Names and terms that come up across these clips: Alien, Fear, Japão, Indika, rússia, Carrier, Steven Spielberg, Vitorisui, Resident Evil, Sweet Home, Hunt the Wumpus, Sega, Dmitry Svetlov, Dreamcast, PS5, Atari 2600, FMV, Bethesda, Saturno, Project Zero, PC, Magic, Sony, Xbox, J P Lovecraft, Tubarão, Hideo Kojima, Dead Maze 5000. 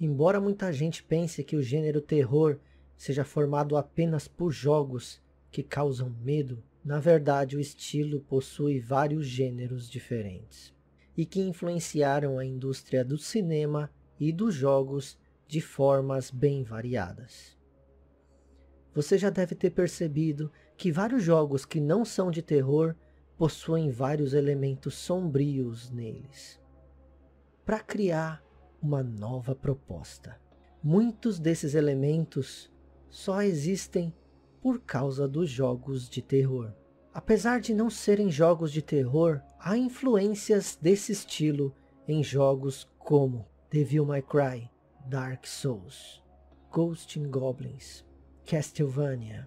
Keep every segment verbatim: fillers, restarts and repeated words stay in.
Embora muita gente pense que o gênero terror seja formado apenas por jogos que causam medo, na verdade o estilo possui vários gêneros diferentes, e que influenciaram a indústria do cinema e dos jogos de formas bem variadas. Você já deve ter percebido que vários jogos que não são de terror possuem vários elementos sombrios neles. Para criar uma nova proposta, muitos desses elementos só existem por causa dos jogos de terror. Apesar de não serem jogos de terror, há influências desse estilo em jogos como Devil May Cry, Dark Souls, Ghosts and Goblins, Castlevania,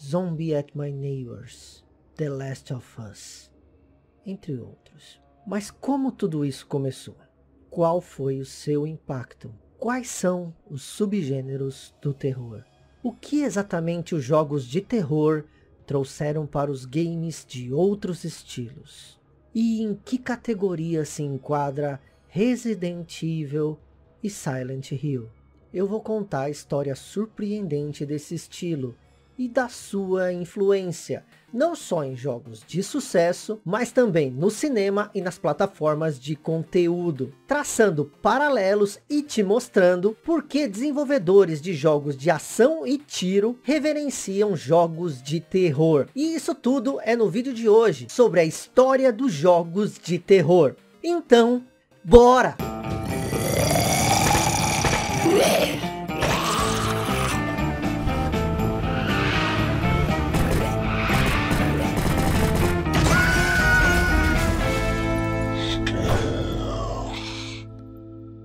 Zombie at My Neighbors, The Last of Us, entre outros. Mas como tudo isso começou? Qual foi o seu impacto? Quais são os subgêneros do terror? O que exatamente os jogos de terror trouxeram para os games de outros estilos? E em que categoria se enquadra Resident Evil e Silent Hill? Eu vou contar a história surpreendente desse estilo e da sua influência, não só em jogos de sucesso, mas também no cinema e nas plataformas de conteúdo, traçando paralelos e te mostrando por que desenvolvedores de jogos de ação e tiro reverenciam jogos de terror. E isso tudo é no vídeo de hoje, sobre a história dos jogos de terror. Então, bora!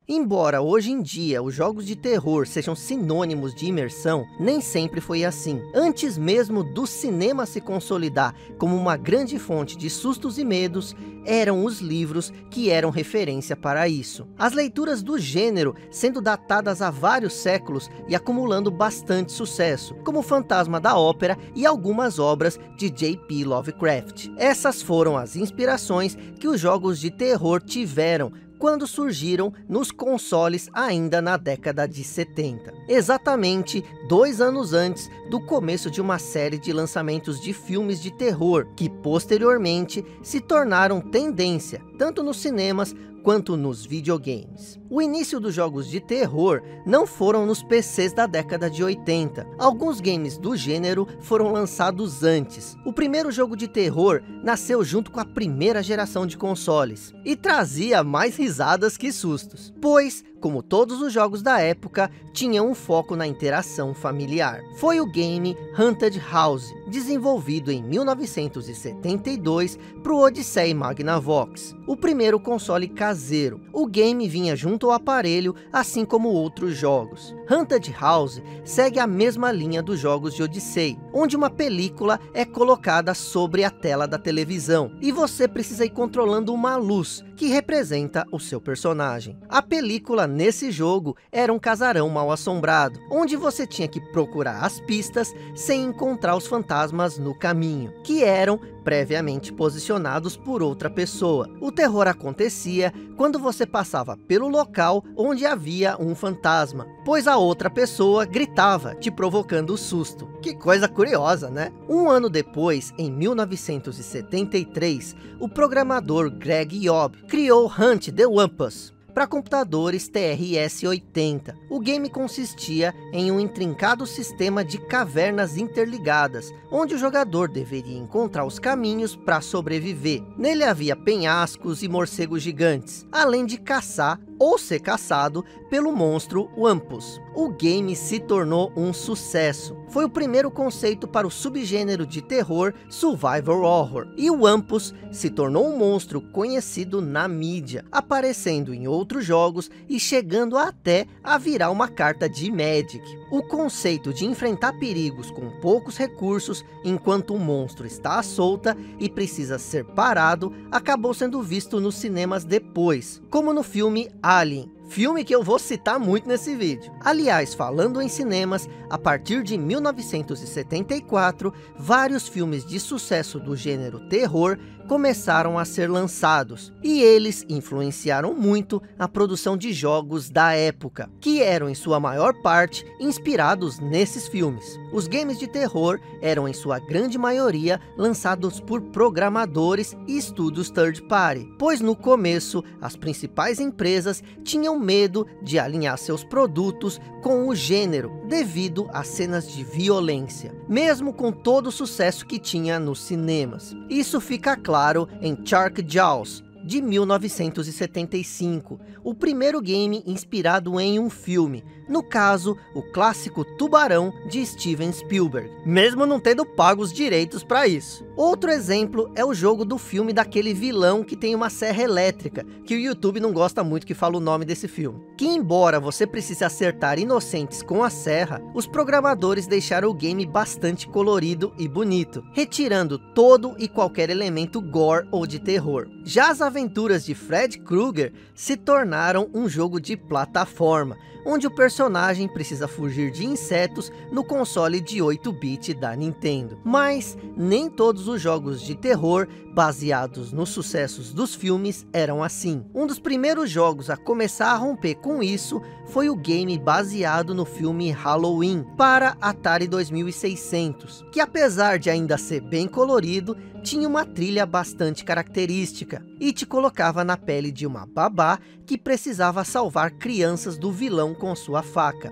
Embora hoje em dia os jogos de terror sejam sinônimos de imersão, nem sempre foi assim. Antes mesmo do cinema se consolidar como uma grande fonte de sustos e medos, eram os livros que eram referência para isso. As leituras do gênero sendo datadas há vários séculos e acumulando bastante sucesso, como Fantasma da Ópera e algumas obras de J P Lovecraft. Essas foram as inspirações que os jogos de terror tiveram quando surgiram nos consoles ainda na década de setenta. Exatamente dois anos antes do começo de uma série de lançamentos de filmes de terror, que posteriormente se tornaram tendência, tanto nos cinemas quanto nos videogames. O início dos jogos de terror não foram nos P Cs da década de oitenta. Alguns games do gênero foram lançados antes. O primeiro jogo de terror nasceu junto com a primeira geração de consoles, e trazia mais risadas que sustos, pois, como todos os jogos da época, tinham um foco na interação familiar. Foi o game Haunted House, desenvolvido em mil novecentos e setenta e dois para o Odyssey Magnavox, o primeiro console caseiro. O game vinha junto ao aparelho, assim como outros jogos. Haunted House segue a mesma linha dos jogos de Odyssey, onde uma película é colocada sobre a tela da televisão, e você precisa ir controlando uma luz que representa o seu personagem. A película nesse jogo era um casarão mal assombrado, onde você tinha que procurar as pistas sem encontrar os fantasmas no caminho, que eram previamente posicionados por outra pessoa. O terror acontecia quando você passava pelo local onde havia um fantasma, pois a outra pessoa gritava, te provocando o susto. Que coisa curiosa, né? Um ano depois, em mil novecentos e setenta e três, o programador Greg Yob criou Hunt the Wumpus para computadores T R S oitenta. O game consistia em um intrincado sistema de cavernas interligadas, onde o jogador deveria encontrar os caminhos para sobreviver. Nele havia penhascos e morcegos gigantes, além de caçar ou ser caçado pelo monstro Wampus. O game se tornou um sucesso. Foi o primeiro conceito para o subgênero de terror survival horror, e o Wampus se tornou um monstro conhecido na mídia, aparecendo em outros jogos e chegando até a virar uma carta de Magic. O conceito de enfrentar perigos com poucos recursos, enquanto o monstro está à solta e precisa ser parado, acabou sendo visto nos cinemas depois, como no filme Alien, filme que eu vou citar muito nesse vídeo. Aliás, falando em cinemas, a partir de mil novecentos e setenta e quatro, vários filmes de sucesso do gênero terror começaram a ser lançados, e eles influenciaram muito a produção de jogos da época, que eram em sua maior parte inspirados nesses filmes. Os games de terror eram em sua grande maioria lançados por programadores e estúdios third party, pois no começo as principais empresas tinham medo de alinhar seus produtos com o gênero, devido a cenas de violência, mesmo com todo o sucesso que tinha nos cinemas. Isso fica claro em Shark Jaws, de mil novecentos e setenta e cinco, o primeiro game inspirado em um filme, no caso, o clássico Tubarão de Steven Spielberg, mesmo não tendo pago os direitos para isso. Outro exemplo é o jogo do filme daquele vilão que tem uma serra elétrica, que o YouTube não gosta muito que fala o nome desse filme, que embora você precise acertar inocentes com a serra, os programadores deixaram o game bastante colorido e bonito, retirando todo e qualquer elemento gore ou de terror. Já as aventuras de Freddy Krueger se tornaram um jogo de plataforma, onde o personagem precisa fugir de insetos no console de oito bits da Nintendo. Mas nem todos os jogos de terror baseados nos sucessos dos filmes eram assim. Um dos primeiros jogos a começar a romper com isso foi o game baseado no filme Halloween, para Atari dois mil e seiscentos, que apesar de ainda ser bem colorido, tinha uma trilha bastante característica, e te colocava na pele de uma babá que precisava salvar crianças do vilão com sua faca.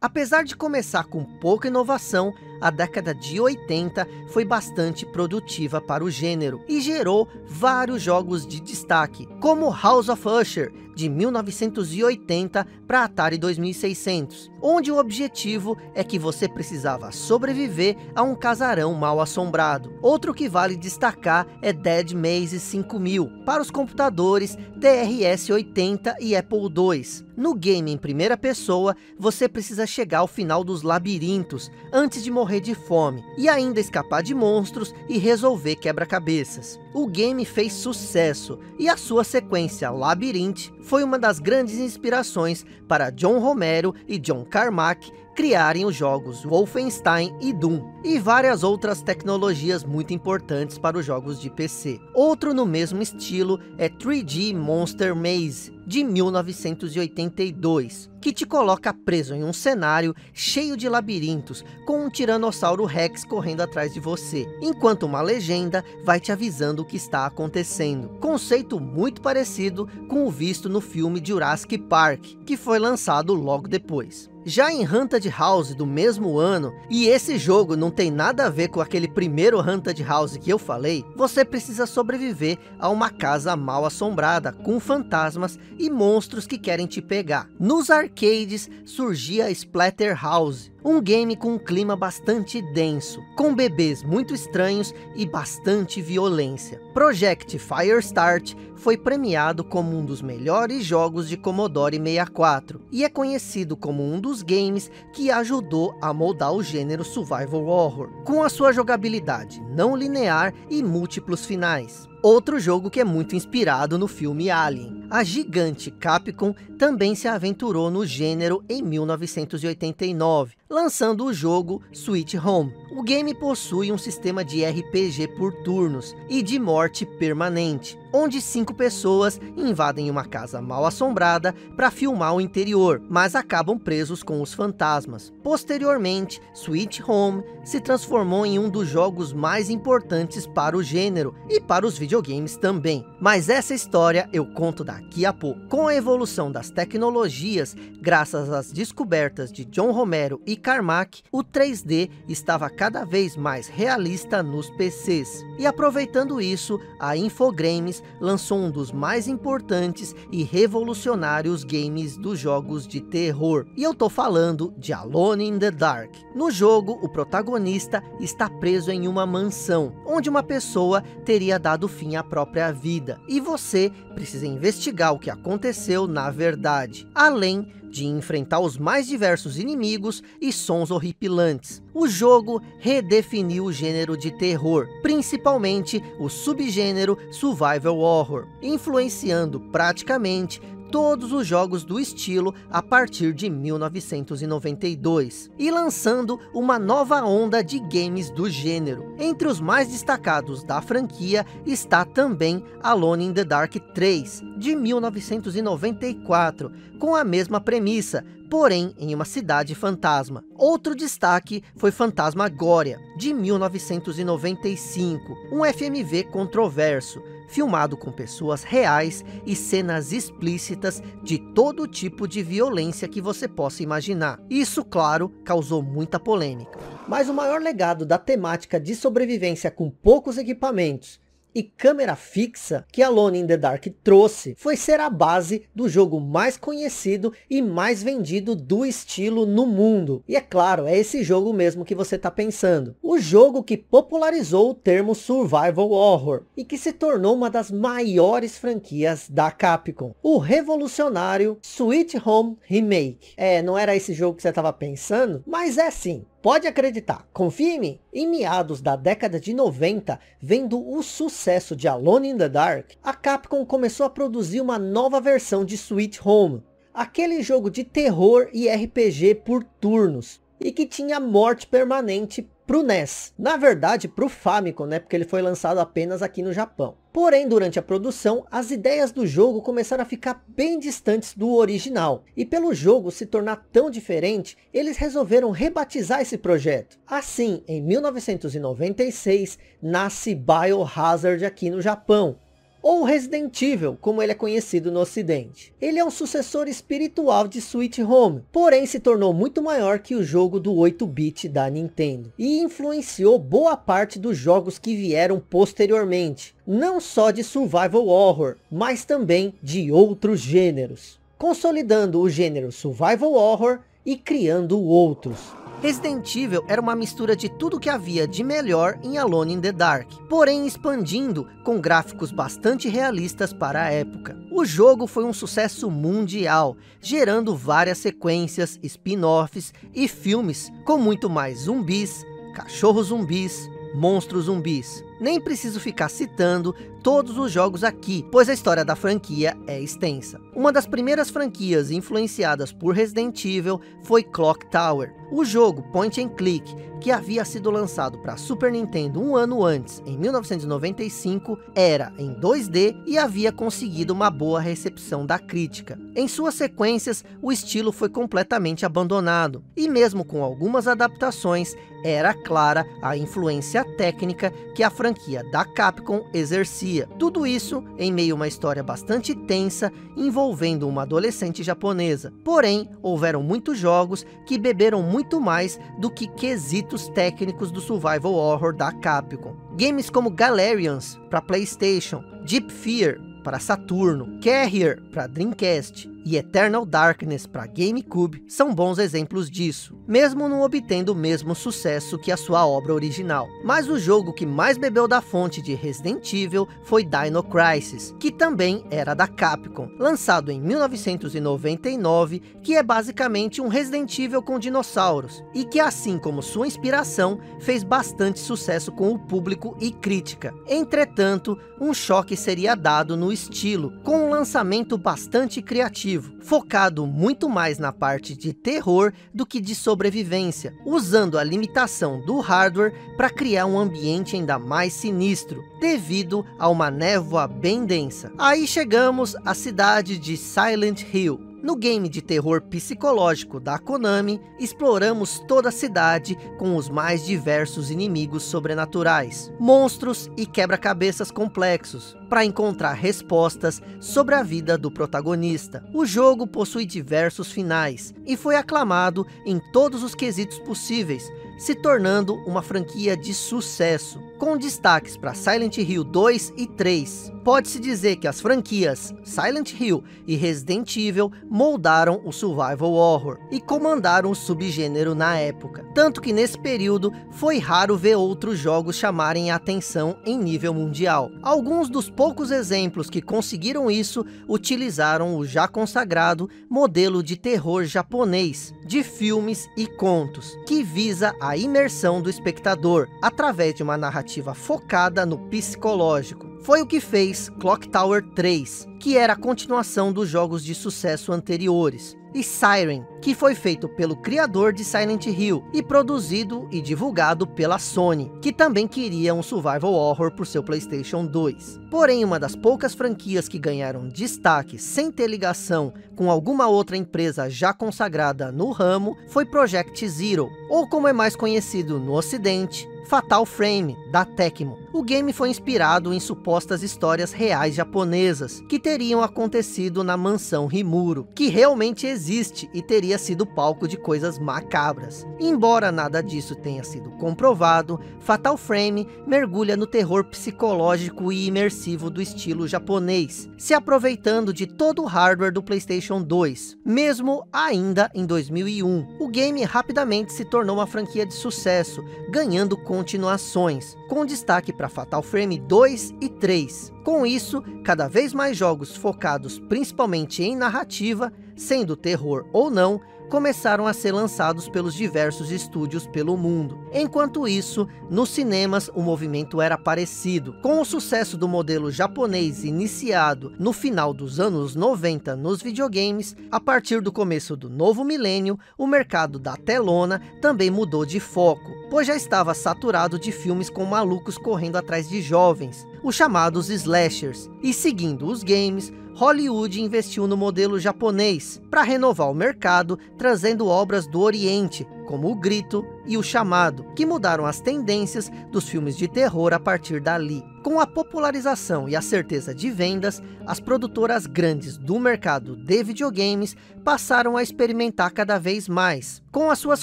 Apesar de começar com pouca inovação, a década de oitenta foi bastante produtiva para o gênero e gerou vários jogos de destaque, como House of Usher, de mil novecentos e oitenta para Atari dois mil e seiscentos, onde o objetivo é que você precisava sobreviver a um casarão mal assombrado. Outro que vale destacar é Dead Maze cinco mil, para os computadores T R S oitenta e Apple dois. No game em primeira pessoa, você precisa chegar ao final dos labirintos, antes de morrer morrer de fome, e ainda escapar de monstros e resolver quebra-cabeças. O game fez sucesso, e a sua sequência Labyrinth foi uma das grandes inspirações para John Romero e John Carmack criarem os jogos Wolfenstein e Doom, e várias outras tecnologias muito importantes para os jogos de P C. Outro no mesmo estilo é três D Monster Maze, de mil novecentos e oitenta e dois, que te coloca preso em um cenário cheio de labirintos, com um tiranossauro Rex correndo atrás de você, enquanto uma legenda vai te avisando o que está acontecendo. Conceito muito parecido com o visto no filme Jurassic Park, que foi lançado logo depois. Já em Haunted House do mesmo ano, e esse jogo não tem nada a ver com aquele primeiro Haunted House que eu falei, você precisa sobreviver a uma casa mal assombrada, com fantasmas e monstros que querem te pegar. Nos arcades surgia Splatter House, um game com um clima bastante denso, com bebês muito estranhos e bastante violência. Project Firestart foi premiado como um dos melhores jogos de Commodore sessenta e quatro, e é conhecido como um dos games que ajudou a moldar o gênero survival horror, com a sua jogabilidade não linear e múltiplos finais. Outro jogo que é muito inspirado no filme Alien. A gigante Capcom também se aventurou no gênero em mil novecentos e oitenta e nove, lançando o jogo Sweet Home. O game possui um sistema de R P G por turnos e de morte permanente, onde cinco pessoas invadem uma casa mal assombrada para filmar o interior, mas acabam presos com os fantasmas. Posteriormente, Sweet Home se transformou em um dos jogos mais importantes para o gênero e para os videogames também. Mas essa história eu conto daqui a pouco. Com a evolução das tecnologias, graças às descobertas de John Romero e Carmack, o três D estava cada vez mais realista nos P Cs. E aproveitando isso, a Infogrames lançou um dos mais importantes e revolucionários games dos jogos de terror, e eu tô falando de Alone in the Dark. No jogo, o protagonista está preso em uma mansão, onde uma pessoa teria dado fim à própria vida, e você precisa investigar o que aconteceu na verdade, além de enfrentar os mais diversos inimigos e sons horripilantes. O jogo redefiniu o gênero de terror, principalmente o subgênero survival horror, influenciando praticamente todos os jogos do estilo a partir de mil novecentos e noventa e dois, e lançando uma nova onda de games do gênero. Entre os mais destacados da franquia está também Alone in the Dark três, de mil novecentos e noventa e quatro, com a mesma premissa, porém em uma cidade fantasma. Outro destaque foi Fantasmagoria, de mil novecentos e noventa e cinco, um F M V controverso, filmado com pessoas reais e cenas explícitas de todo tipo de violência que você possa imaginar. Isso, claro, causou muita polêmica. Mas o maior legado da temática de sobrevivência com poucos equipamentos e câmera fixa que Alone in the Dark trouxe foi ser a base do jogo mais conhecido e mais vendido do estilo no mundo. E é claro, é esse jogo mesmo que você está pensando. O jogo que popularizou o termo survival horror e que se tornou uma das maiores franquias da Capcom. O revolucionário Sweet Home Remake. É, não era esse jogo que você estava pensando? Mas é sim. Pode acreditar, confie em mim. Em meados da década de noventa, vendo o sucesso de Alone in the Dark, a Capcom começou a produzir uma nova versão de Sweet Home, aquele jogo de terror e R P G por turnos, e que tinha morte permanente pro N E S, na verdade pro Famicom, né, porque ele foi lançado apenas aqui no Japão. Porém, durante a produção, as ideias do jogo começaram a ficar bem distantes do original. E pelo jogo se tornar tão diferente, eles resolveram rebatizar esse projeto. Assim, em mil novecentos e noventa e seis, nasce Biohazard aqui no Japão, ou Resident Evil, como ele é conhecido no ocidente. Ele é um sucessor espiritual de Sweet Home, porém se tornou muito maior que o jogo do oito bit da Nintendo, e influenciou boa parte dos jogos que vieram posteriormente, não só de survival horror, mas também de outros gêneros, consolidando o gênero survival horror e criando outros. Resident Evil era uma mistura de tudo que havia de melhor em Alone in the Dark, porém expandindo com gráficos bastante realistas para a época. O jogo foi um sucesso mundial, gerando várias sequências, spin-offs e filmes, com muito mais zumbis, cachorros zumbis, monstros zumbis. Nem preciso ficar citando todos os jogos aqui, pois a história da franquia é extensa. Uma das primeiras franquias influenciadas por Resident Evil foi Clock Tower, o jogo point and click que havia sido lançado para Super Nintendo um ano antes, em mil novecentos e noventa e cinco, era em dois D e havia conseguido uma boa recepção da crítica. Em suas sequências, o estilo foi completamente abandonado, e mesmo com algumas adaptações, era clara a influência técnica que a franquia franquia da Capcom exercia. Tudo isso em meio a uma história bastante tensa envolvendo uma adolescente japonesa. Porém, houveram muitos jogos que beberam muito mais do que quesitos técnicos do survival horror da Capcom. Games como Galerians para PlayStation, Deep Fear para Saturno, Carrier para Dreamcast e Eternal Darkness para GameCube são bons exemplos disso, mesmo não obtendo o mesmo sucesso que a sua obra original. Mas o jogo que mais bebeu da fonte de Resident Evil foi Dino Crisis, que também era da Capcom, lançado em mil novecentos e noventa e nove, que é basicamente um Resident Evil com dinossauros, e que assim como sua inspiração, fez bastante sucesso com o público e crítica. Entretanto, um choque seria dado no estilo, com um lançamento bastante criativo, focado muito mais na parte de terror do que de sobrevivência, usando a limitação do hardware para criar um ambiente ainda mais sinistro, devido a uma névoa bem densa. Aí chegamos à cidade de Silent Hill. No game de terror psicológico da Konami, exploramos toda a cidade com os mais diversos inimigos sobrenaturais, monstros e quebra-cabeças complexos, para encontrar respostas sobre a vida do protagonista. O jogo possui diversos finais, e foi aclamado em todos os quesitos possíveis, se tornando uma franquia de sucesso, com destaques para Silent Hill dois e três. Pode-se dizer que as franquias Silent Hill e Resident Evil moldaram o survival horror e comandaram o subgênero na época, tanto que nesse período foi raro ver outros jogos chamarem a atenção em nível mundial. Alguns dos poucos exemplos que conseguiram isso utilizaram o já consagrado modelo de terror japonês de filmes e contos, que visa a imersão do espectador através de uma narrativa focada no psicológico. Foi o que fez Clock Tower três, que era a continuação dos jogos de sucesso anteriores, e Siren, que foi feito pelo criador de Silent Hill, e produzido e divulgado pela Sony, que também queria um survival horror para o seu PlayStation dois. Porém, uma das poucas franquias que ganharam destaque sem ter ligação com alguma outra empresa já consagrada no ramo, foi Project Zero, ou como é mais conhecido no ocidente, Fatal Frame, da Tecmo. O game foi inspirado em supostas histórias reais japonesas, que teriam acontecido na mansão Rimuru, que realmente existe e teria sido palco de coisas macabras. Embora nada disso tenha sido comprovado, Fatal Frame mergulha no terror psicológico e imersivo do estilo japonês, se aproveitando de todo o hardware do PlayStation dois, mesmo ainda em dois mil e um. O game rapidamente se tornou uma franquia de sucesso, ganhando com continuações, com destaque para Fatal Frame dois e três. Com isso, cada vez mais jogos focados principalmente em narrativa, sendo terror ou não, começaram a ser lançados pelos diversos estúdios pelo mundo. Enquanto isso, nos cinemas o movimento era parecido. Com o sucesso do modelo japonês iniciado no final dos anos noventa nos videogames, a partir do começo do novo milênio, o mercado da telona também mudou de foco, pois já estava saturado de filmes com malucos correndo atrás de jovens, os chamados slashers, e seguindo os games, Hollywood investiu no modelo japonês para renovar o mercado, trazendo obras do Oriente, como O Grito e O Chamado, que mudaram as tendências dos filmes de terror a partir dali. Com a popularização e a certeza de vendas, as produtoras grandes do mercado de videogames passaram a experimentar cada vez mais, com as suas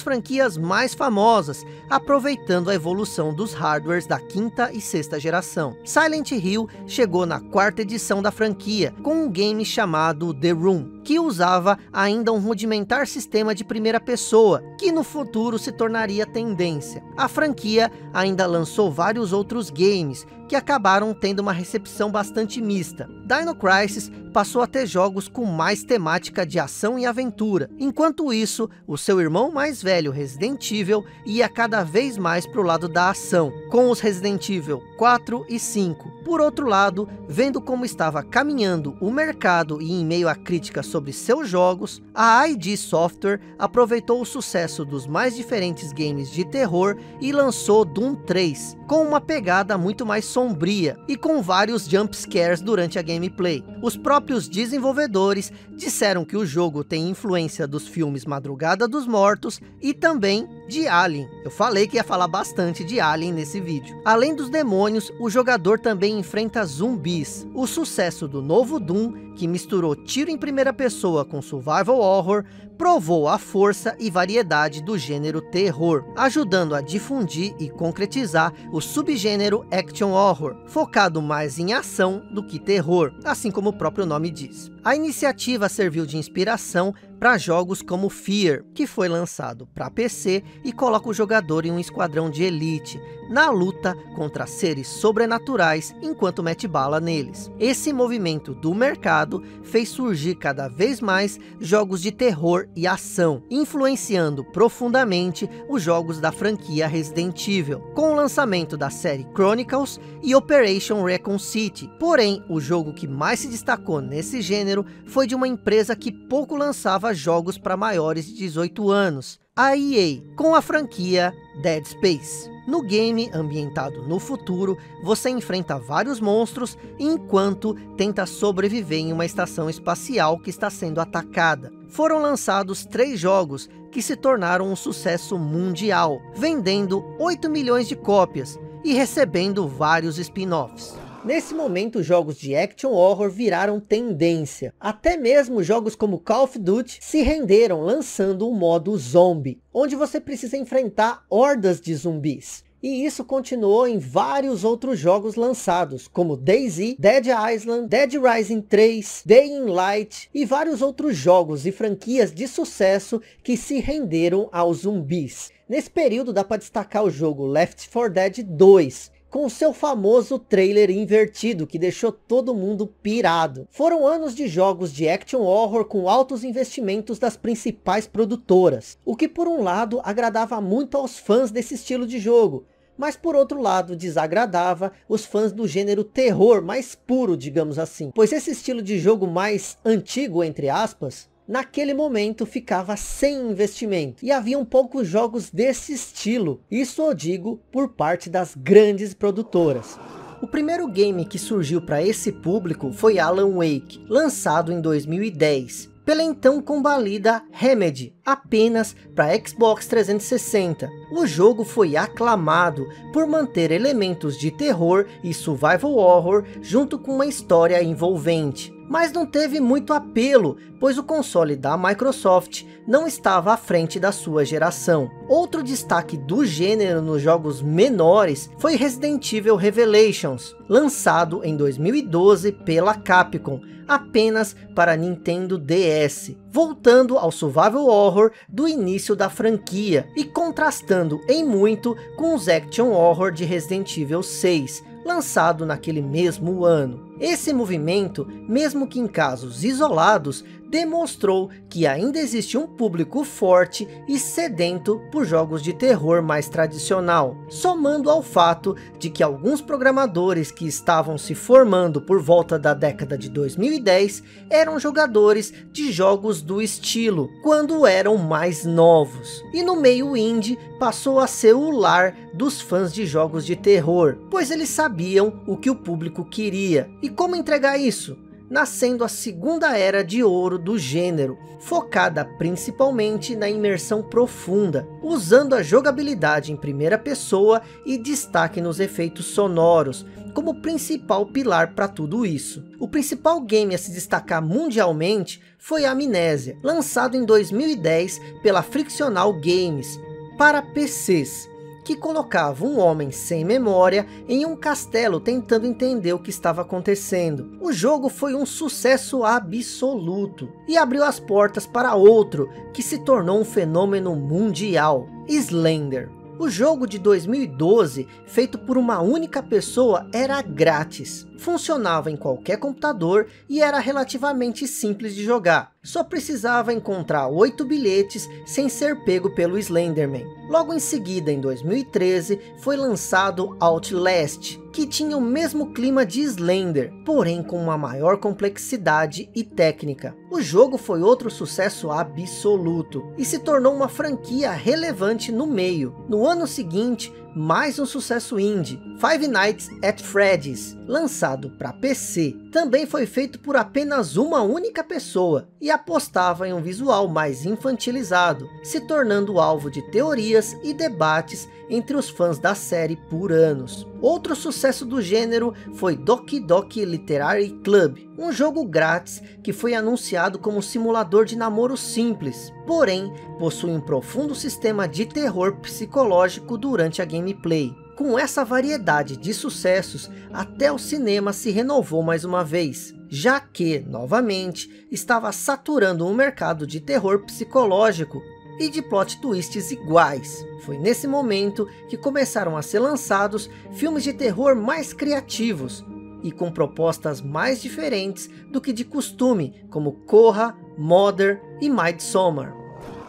franquias mais famosas, aproveitando a evolução dos hardwares da quinta e sexta geração. Silent Hill chegou na quarta edição da franquia, com um game chamado The Room, que usava ainda um rudimentar sistema de primeira pessoa, que no futuro se tornaria tendência. A franquia ainda lançou vários outros games, que acabaram tendo uma recepção bastante mista. Dino Crisis passou a ter jogos com mais temática de ação e aventura. Enquanto isso, o seu irmão mais velho, Resident Evil, ia cada vez mais para o lado da ação, com os Resident Evil quatro e cinco. Por outro lado, vendo como estava caminhando o mercado e em meio a críticas sobre seus jogos, a I D Software aproveitou o sucesso dos mais diferentes games de terror e lançou Doom três, com uma pegada muito mais sombria e com vários jumpscares durante a gameplay. Os próprios desenvolvedores disseram que o jogo tem influência dos filmes Madrugada dos Mortos e também de Alien. Eu falei que ia falar bastante de Alien nesse vídeo. Além dos demônios, o jogador também enfrenta zumbis. O sucesso do novo Doom, que misturou tiro em primeira pessoa com survival horror, provou a força e variedade do gênero terror, ajudando a difundir e concretizar o subgênero action horror, focado mais em ação do que terror, assim como o próprio nome diz. A iniciativa serviu de inspiração para jogos como Fear, que foi lançado para P C e coloca o jogador em um esquadrão de elite, na luta contra seres sobrenaturais enquanto mete bala neles. Esse movimento do mercado fez surgir cada vez mais jogos de terror e ação, influenciando profundamente os jogos da franquia Resident Evil, com o lançamento da série Chronicles e Operation Raccoon City. Porém, o jogo que mais se destacou nesse gênero foi de uma empresa que pouco lançava jogos para maiores de dezoito anos, a E A, com a franquia Dead Space. No game, ambientado no futuro, você enfrenta vários monstros enquanto tenta sobreviver em uma estação espacial que está sendo atacada. Foram lançados três jogos que se tornaram um sucesso mundial, vendendo oito milhões de cópias e recebendo vários spin-offs. Nesse momento, jogos de action horror viraram tendência. Até mesmo jogos como Call of Duty se renderam lançando o modo zombie, onde você precisa enfrentar hordas de zumbis. E isso continuou em vários outros jogos lançados, como DayZ, Dead Island, Dead Rising três, Dying Light e vários outros jogos e franquias de sucesso que se renderam aos zumbis. Nesse período dá para destacar o jogo Left four Dead dois, com seu famoso trailer invertido, que deixou todo mundo pirado. Foram anos de jogos de action horror com altos investimentos das principais produtoras, o que por um lado agradava muito aos fãs desse estilo de jogo, mas por outro lado desagradava os fãs do gênero terror mais puro, digamos assim, pois esse estilo de jogo mais antigo, entre aspas, naquele momento ficava sem investimento, e haviam poucos jogos desse estilo, isso eu digo por parte das grandes produtoras. O primeiro game que surgiu para esse público foi Alan Wake, lançado em dois mil e dez, pela então combalida Remedy, apenas para Xbox trezentos e sessenta. O jogo foi aclamado por manter elementos de terror e survival horror junto com uma história envolvente. Mas não teve muito apelo, pois o console da Microsoft não estava à frente da sua geração. Outro destaque do gênero nos jogos menores foi Resident Evil Revelations, lançado em dois mil e doze pela Capcom, apenas para Nintendo D S, voltando ao survival horror do início da franquia, e contrastando em muito com os action horror de Resident Evil seis, lançado naquele mesmo ano. Esse movimento, mesmo que em casos isolados, demonstrou que ainda existe um público forte e sedento por jogos de terror mais tradicional, somando ao fato de que alguns programadores que estavam se formando por volta da década de dois mil e dez eram jogadores de jogos do estilo quando eram mais novos, e no meio indie passou a ser o lar dos fãs de jogos de terror, pois eles sabiam o que o público queria e como entregar isso, nascendo a segunda era de ouro do gênero, focada principalmente na imersão profunda, usando a jogabilidade em primeira pessoa e destaque nos efeitos sonoros como principal pilar para tudo isso. O principal game a se destacar mundialmente foi Amnésia, lançado em dois mil e dez pela Frictional Games para P Cs, que colocava um homem sem memória em um castelo tentando entender o que estava acontecendo. O jogo foi um sucesso absoluto e abriu as portas para outro que se tornou um fenômeno mundial, Slender. O jogo de dois mil e doze, feito por uma única pessoa, era grátis, funcionava em qualquer computador e era relativamente simples de jogar. Só precisava encontrar oito bilhetes sem ser pego pelo Slenderman. Logo em seguida, em dois mil e treze, foi lançado Outlast, que tinha o mesmo clima de Slender, porém com uma maior complexidade e técnica. O jogo foi outro sucesso absoluto e se tornou uma franquia relevante no meio. No ano seguinte, mais um sucesso indie, Five Nights at Freddy's, lançado para P C. Também foi feito por apenas uma única pessoa, e apostava em um visual mais infantilizado, se tornando alvo de teorias e debates entre os fãs da série por anos. Outro sucesso do gênero foi Doki Doki Literary Club, um jogo grátis que foi anunciado como simulador de namoro simples, porém possui um profundo sistema de terror psicológico durante a gameplay. Com essa variedade de sucessos, até o cinema se renovou mais uma vez, já que, novamente, estava saturando um mercado de terror psicológico e de plot twists iguais. Foi nesse momento que começaram a ser lançados filmes de terror mais criativos e com propostas mais diferentes do que de costume, como Corra, Mother e Midsommar.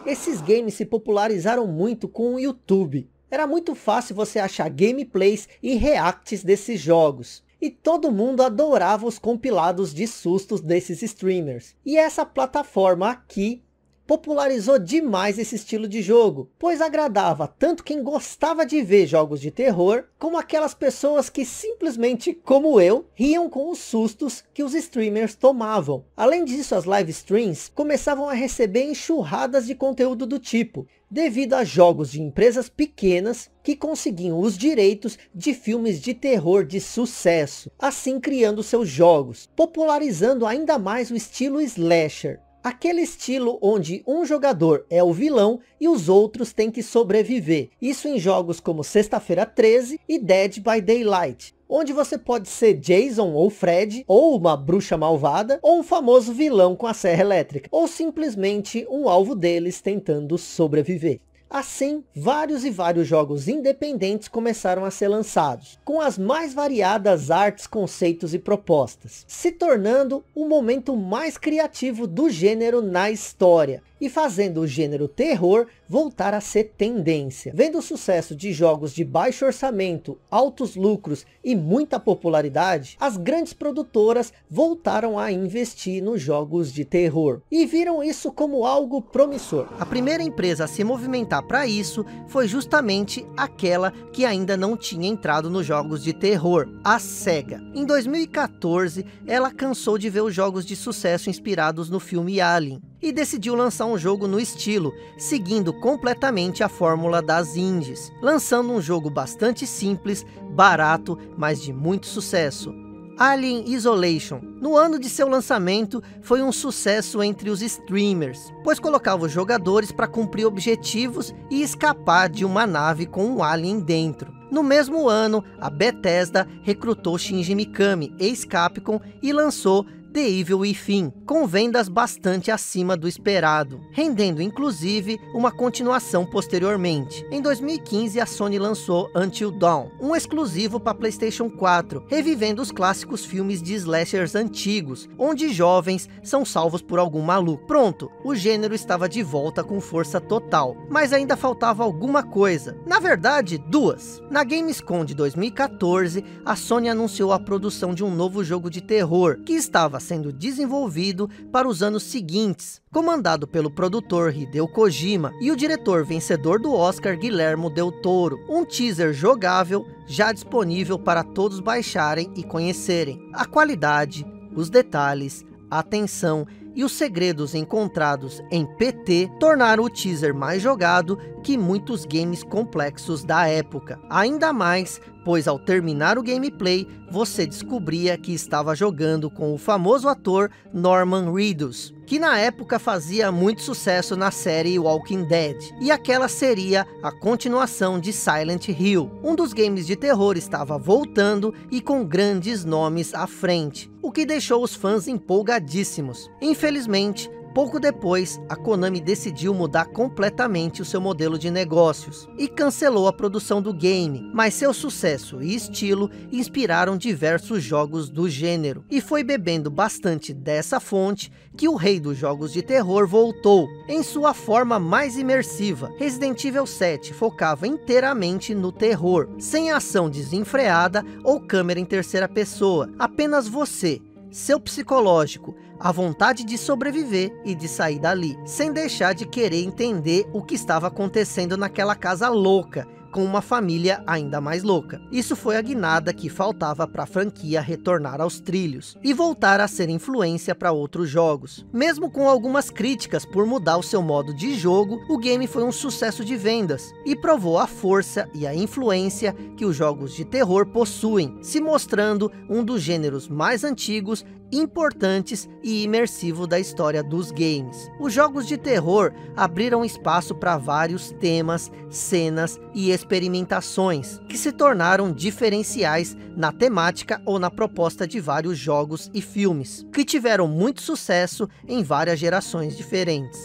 Esses games se popularizaram muito com o YouTube. Era muito fácil você achar gameplays e reacts desses jogos, e todo mundo adorava os compilados de sustos desses streamers. E essa plataforma aqui popularizou demais esse estilo de jogo, pois agradava tanto quem gostava de ver jogos de terror, como aquelas pessoas que simplesmente, como eu, riam com os sustos que os streamers tomavam. Além disso, as live streams começavam a receber enxurradas de conteúdo do tipo, devido a jogos de empresas pequenas que conseguiam os direitos de filmes de terror de sucesso, assim criando seus jogos, popularizando ainda mais o estilo slasher. Aquele estilo onde um jogador é o vilão e os outros têm que sobreviver. Isso em jogos como Sexta-feira treze e Dead by Daylight, onde você pode ser Jason ou Fred, ou uma bruxa malvada, ou um famoso vilão com a serra elétrica, ou simplesmente um alvo deles tentando sobreviver. Assim, vários e vários jogos independentes começaram a ser lançados, com as mais variadas artes, conceitos e propostas, se tornando o momento mais criativo do gênero na história, e fazendo o gênero terror voltar a ser tendência. Vendo o sucesso de jogos de baixo orçamento, altos lucros e muita popularidade, as grandes produtoras voltaram a investir nos jogos de terror, e viram isso como algo promissor. A primeira empresa a se movimentar para isso foi justamente aquela que ainda não tinha entrado nos jogos de terror, a Sega. Em dois mil e quatorze, ela cansou de ver os jogos de sucesso inspirados no filme Alien, e decidiu lançar um jogo no estilo, seguindo completamente a fórmula das indies, lançando um jogo bastante simples, barato, mas de muito sucesso. Alien Isolation, no ano de seu lançamento, foi um sucesso entre os streamers, pois colocava os jogadores para cumprir objetivos e escapar de uma nave com um alien dentro. No mesmo ano, a Bethesda recrutou Shinji Mikami, ex-Capcom, e lançou The Evil Within, com vendas bastante acima do esperado, rendendo inclusive uma continuação posteriormente. Em dois mil e quinze, a Sony lançou Until Dawn, um exclusivo para PlayStation quatro, revivendo os clássicos filmes de slashers antigos, onde jovens são salvos por algum maluco. Pronto, o gênero estava de volta com força total, mas ainda faltava alguma coisa, na verdade duas. Na Gamescom de dois mil e quatorze, a Sony anunciou a produção de um novo jogo de terror, que estava sendo desenvolvido para os anos seguintes, comandado pelo produtor Hideo Kojima e o diretor vencedor do Oscar Guillermo del Toro. Um teaser jogável já disponível para todos baixarem e conhecerem. A qualidade, os detalhes, a atenção e os segredos encontrados em P T tornaram o teaser mais jogado que muitos games complexos da época. Ainda mais, pois ao terminar o gameplay, você descobria que estava jogando com o famoso ator Norman Reedus, que na época fazia muito sucesso na série Walking Dead, e aquela seria a continuação de Silent Hill. Um dos games de terror estava voltando e com grandes nomes à frente, o que deixou os fãs empolgadíssimos. Infelizmente, pouco depois, a Konami decidiu mudar completamente o seu modelo de negócios e cancelou a produção do game, mas seu sucesso e estilo inspiraram diversos jogos do gênero, e foi bebendo bastante dessa fonte que o rei dos jogos de terror voltou, em sua forma mais imersiva. Resident Evil sete focava inteiramente no terror, sem ação desenfreada ou câmera em terceira pessoa, apenas você, seu psicológico, a vontade de sobreviver e de sair dali, sem deixar de querer entender o que estava acontecendo naquela casa louca, com uma família ainda mais louca. Isso foi a guinada que faltava para a franquia retornar aos trilhos e voltar a ser influência para outros jogos. Mesmo com algumas críticas por mudar o seu modo de jogo, o game foi um sucesso de vendas e provou a força e a influência que os jogos de terror possuem, se mostrando um dos gêneros mais antigos, importantes e imersivos da história dos games. Os jogos de terror abriram espaço para vários temas, cenas e experimentações, que se tornaram diferenciais na temática ou na proposta de vários jogos e filmes, que tiveram muito sucesso em várias gerações diferentes.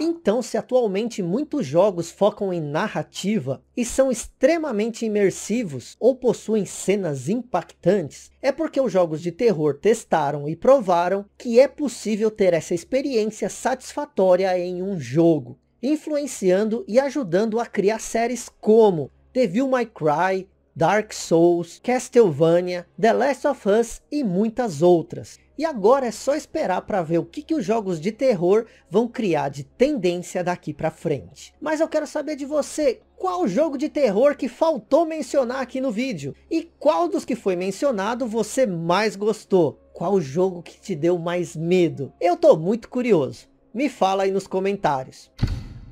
Então, se atualmente muitos jogos focam em narrativa e são extremamente imersivos ou possuem cenas impactantes, é porque os jogos de terror testaram e provaram que é possível ter essa experiência satisfatória em um jogo, influenciando e ajudando a criar séries como Devil May Cry, Dark Souls, Castlevania, The Last of Us e muitas outras. E agora é só esperar para ver o que, que os jogos de terror vão criar de tendência daqui para frente. Mas eu quero saber de você, qual jogo de terror que faltou mencionar aqui no vídeo? E qual dos que foi mencionado você mais gostou? Qual jogo que te deu mais medo? Eu tô muito curioso. Me fala aí nos comentários.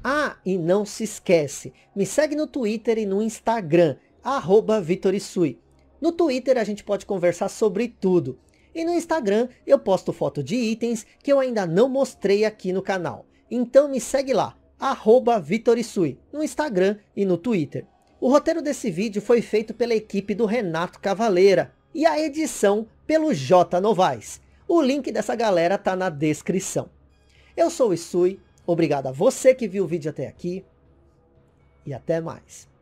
Ah, e não se esquece, me segue no Twitter e no Instagram, arroba Vitorisui. No Twitter a gente pode conversar sobre tudo. E no Instagram eu posto foto de itens que eu ainda não mostrei aqui no canal. Então me segue lá, arroba Vitorisui, no Instagram e no Twitter. O roteiro desse vídeo foi feito pela equipe do Renato Cavaleira e a edição pelo J Novaes. O link dessa galera tá na descrição. Eu sou o Isui, obrigado a você que viu o vídeo até aqui. e até mais.